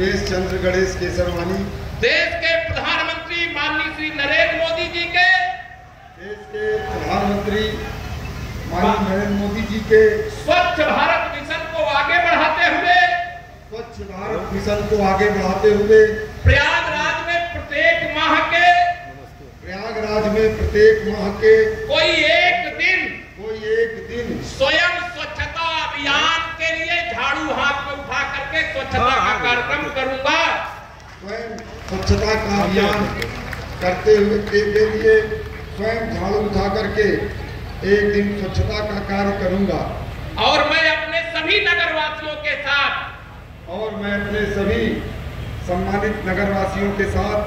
उमेश चंद्र गणेश केसरवानी देश के प्रधानमंत्री माननीय श्री नरेंद्र मोदी जी के स्वच्छ भारत मिशन को आगे बढ़ाते हुए प्रयागराज में प्रत्येक माह के कोई एक दिन स्वयं स्वच्छता अभियान के लिए झाड़ू हाथ में उठा करके स्वच्छता का कार्यक्रम करूंगा। स्वयं स्वच्छता का अभियान करते हुए के लिए स्वयं झाड़ू उठा करके एक दिन स्वच्छता का कार्य करूंगा। और मैं अपने सभी नगरवासियों के साथ सम्मानित नगरवासियों के साथ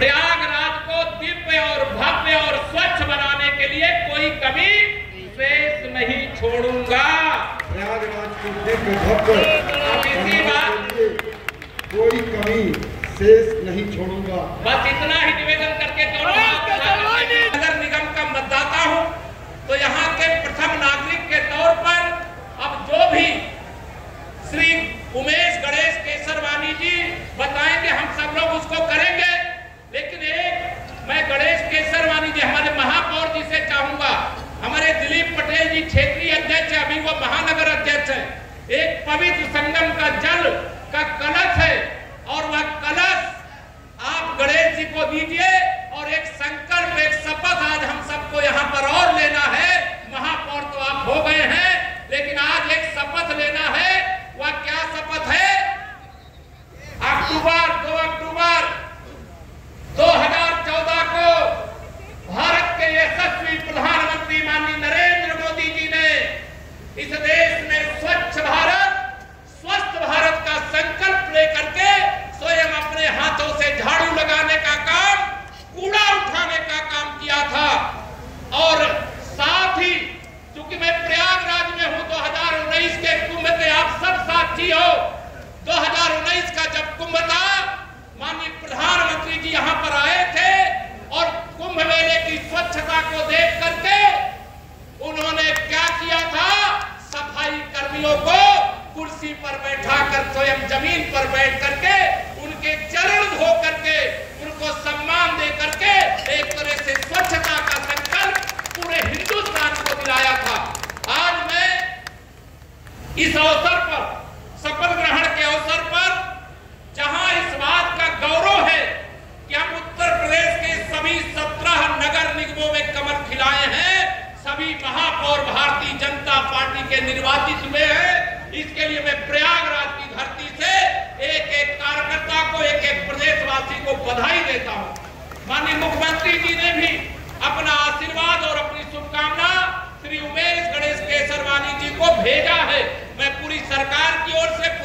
प्रयागराज को दिव्य और भव्य और स्वच्छ बनाने के लिए कोई कमी शेष नहीं छोड़ूंगा। प्रयागराज को दिव्य भव्य कोई कमी शेष नहीं छोड़ूंगा। बस इतना ही निवेदन करके नगर निगम का मतदाता हूँ, तो यहाँ के प्रथम नागरिक के तौर पर अब जो भी श्री उमेश गणेश केसरवानी जी बताएंगे हम सब लोग उसको करेंगे। लेकिन एक मैं गणेश केसरवानी जी हमारे महापौर जी से चाहूंगा, हमारे दिलीप पटेल जी क्षेत्रीय अध्यक्ष है, अभी वो महानगर अध्यक्ष है। एक पवित्र संगम का जल का कलश है और वह कलश आप गणेश जी को दीजिए और एक संकल्प एक शपथ आज हम सबको यहाँ पर और लेना है। महापौर तो आप हो गए हैं लेकिन आज एक शपथ लेना है। वह क्या शपथ है? 2 अक्टूबर 2014 को भारत के यशस्वी प्रधानमंत्री माननीय नरेंद्र मोदी जी ने इस देश में स्वच्छ भारत स्वस्थ भारत का संकल्प लेकर के स्वयं अपने हाथों से झाड़ू लगाने का काम, कूड़ा उठाने का काम किया था। और साथ ही चूंकि मैं प्रयागराज में हूं 2019 के कुंभ के आप सब साथी हो, 2019 का जब कुंभ था माननीय प्रधानमंत्री जी यहाँ पर आए थे और कुंभ मेले की स्वच्छता को देख करके उन्होंने क्या किया था, सफाई कर्मियों को कुर्सी पर बैठाकर स्वयं जमीन पर बैठ करके उनके चरण धो करके उनको सम्मान दे करके एक तरह से स्वच्छता का संकल्प पूरे हिंदुस्तान को दिलाया था। आज मैं इस अवसर पर शपथ ग्रहण के अवसर पर जहां इस बात का गौरव है कि हम उत्तर प्रदेश के सभी 17 नगर निगमों में कमर खिलाए हैं, सभी महापौर भारतीय जनता पार्टी के निर्वाचित हुए हैं। इसके लिए मैं प्रयागराज की धरती से एक-एक कार्यकर्ता को एक-एक प्रदेशवासी को बधाई देता हूं। माननीय मुख्यमंत्री जी ने भी अपना आशीर्वाद और अपनी शुभकामना श्री उमेश गणेश केसरवानी जी को भेजा है। मैं पूरी सरकार की ओर से